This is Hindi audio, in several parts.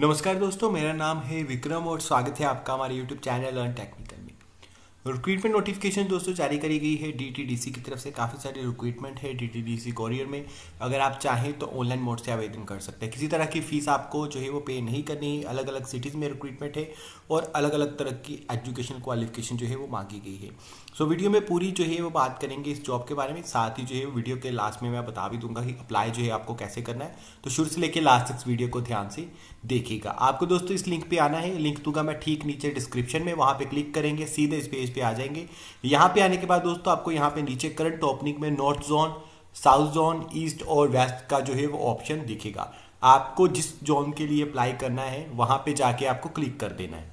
नमस्कार दोस्तों, मेरा नाम है विक्रम और स्वागत है आपका हमारे यूट्यूब चैनल लर्न टेक्निकल में। रिक्रूटमेंट नोटिफिकेशन दोस्तों जारी करी गई है डीटीडीसी की तरफ से। काफ़ी सारे रिक्रूटमेंट है डीटीडीसी कॉरियर में। अगर आप चाहें तो ऑनलाइन मोड से आवेदन कर सकते हैं। किसी तरह की फ़ीस आपको जो है वो पे नहीं करनी है। अलग अलग सिटीज़ में रिक्रूटमेंट है और अलग अलग तरह की एजुकेशन क्वालिफिकेशन जो है वो मांगी गई है। सो वीडियो में पूरी जो है वो बात करेंगे इस जॉब के बारे में। साथ ही जो है वीडियो के लास्ट में मैं बता भी दूंगा कि अप्लाई जो है आपको कैसे करना है। तो शुरू से लेकर लास्ट तक वीडियो को ध्यान से देखिएगा। आपको दोस्तों इस लिंक पे आना है, लिंक दूंगा मैं ठीक नीचे डिस्क्रिप्शन में। वहाँ पे क्लिक करेंगे, सीधे इस पेज पे आ जाएंगे। यहाँ पे आने के बाद दोस्तों आपको यहाँ पे नीचे करंट ओपनिंग में north zone, south zone, east और वेस्ट का जो है वो ऑप्शन दिखेगा। आपको जिस जोन के लिए अप्लाई करना है वहाँ पे जाके आपको क्लिक कर देना है।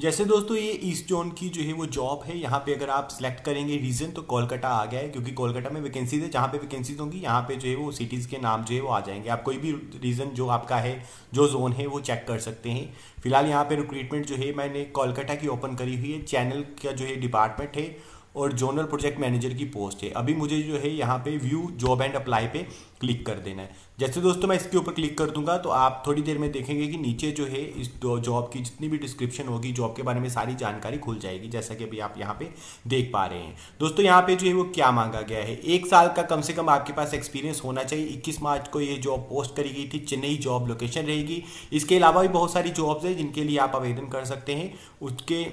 जैसे दोस्तों ये ईस्ट जोन की जो है वो जॉब है। यहाँ पे अगर आप सिलेक्ट करेंगे रीजन तो कोलकाता आ गया है, क्योंकि कोलकाता में वैकेंसीज है। जहाँ पे वैकेंसीज होंगी यहाँ पे जो है वो सिटीज़ के नाम जो है वो आ जाएंगे। आप कोई भी रीजन जो आपका है, जो जोन है, वो चेक कर सकते हैं। फिलहाल यहाँ पे रिक्रूटमेंट जो है मैंने कोलकाता की ओपन करी हुई है। चैनल का जो है डिपार्टमेंट है और जोनल प्रोजेक्ट मैनेजर की पोस्ट है। अभी मुझे जो है यहाँ पे व्यू जॉब एंड अप्लाई पे क्लिक कर देना है। जैसे दोस्तों मैं इसके ऊपर क्लिक कर दूंगा तो आप थोड़ी देर में देखेंगे कि नीचे जो है इस जॉब की जितनी भी डिस्क्रिप्शन होगी, जॉब के बारे में सारी जानकारी खुल जाएगी, जैसा कि अभी आप यहाँ पे देख पा रहे हैं। दोस्तों यहाँ पे जो है वो क्या मांगा गया है, 1 साल का कम से कम आपके पास एक्सपीरियंस होना चाहिए। 21 मार्च को ये जॉब पोस्ट करी गई थी। चेन्नई जॉब लोकेशन रहेगी। इसके अलावा भी बहुत सारी जॉब्स हैं जिनके लिए आप आवेदन कर सकते हैं। उसके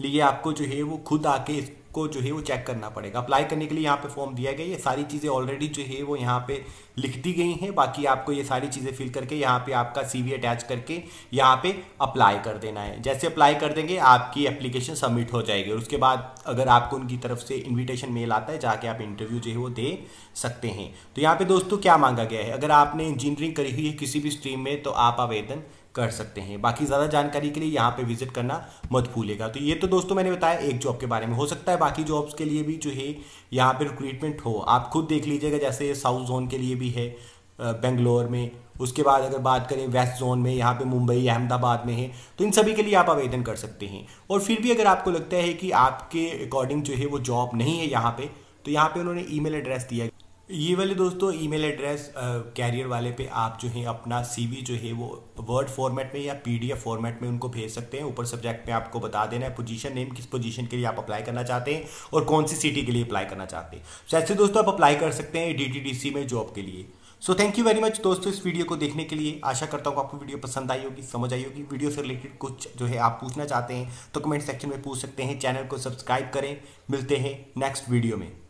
लिए आपको जो है वो खुद आके को जो है वो चेक करना पड़ेगा। अप्लाई करने के लिए यहाँ पे फॉर्म दिया गया है। ये सारी चीज़ें ऑलरेडी जो है वो यहाँ पे लिख दी गई हैं। बाकी आपको ये सारी चीज़ें फिल करके यहाँ पे आपका सीवी अटैच करके यहाँ पे अप्लाई कर देना है। जैसे अप्लाई कर देंगे आपकी एप्लीकेशन सबमिट हो जाएगी और उसके बाद अगर आपको उनकी तरफ से इन्विटेशन मेल आता है जाके आप इंटरव्यू जो है वो दे सकते हैं। तो यहाँ पर दोस्तों क्या मांगा गया है, अगर आपने इंजीनियरिंग करी हुई है किसी भी स्ट्रीम में तो आप आवेदन कर सकते हैं। बाकी ज़्यादा जानकारी के लिए यहाँ पे विजिट करना मत भूलिएगा। तो ये तो दोस्तों मैंने बताया एक जॉब के बारे में। हो सकता है बाकी जॉब्स के लिए भी जो है यहाँ पे रिक्रूटमेंट हो, आप खुद देख लीजिएगा। जैसे साउथ जोन के लिए भी है बेंगलोर में। उसके बाद अगर बात करें वेस्ट जोन में, यहाँ पे मुंबई, अहमदाबाद में है। तो इन सभी के लिए आप आवेदन कर सकते हैं। और फिर भी अगर आपको लगता है कि आपके अकॉर्डिंग जो है वो जॉब नहीं है यहाँ पर, तो यहाँ पर उन्होंने ईमेल एड्रेस दिया। ये वाले दोस्तों ईमेल एड्रेस कैरियर वाले पे आप जो है अपना सीवी जो है वो वर्ड फॉर्मेट में या पीडीएफ फॉर्मेट में उनको भेज सकते हैं। ऊपर सब्जेक्ट में आपको बता देना है पोजीशन नेम, किस पोजीशन के लिए आप अप्लाई करना चाहते हैं और कौन सी सिटी के लिए अप्लाई करना चाहते हैं। तो ऐसे दोस्तों आप अप्लाई कर सकते हैं डीटीडीसी में जॉब के लिए। So thank you very much दोस्तों इस वीडियो को देखने के लिए। आशा करता हूँ आपको वीडियो पसंद आई होगी, समझ आई होगी। वीडियो से रिलेटेड कुछ जो है आप पूछना चाहते हैं तो कमेंट सेक्शन में पूछ सकते हैं। चैनल को सब्सक्राइब करें। मिलते हैं नेक्स्ट वीडियो में।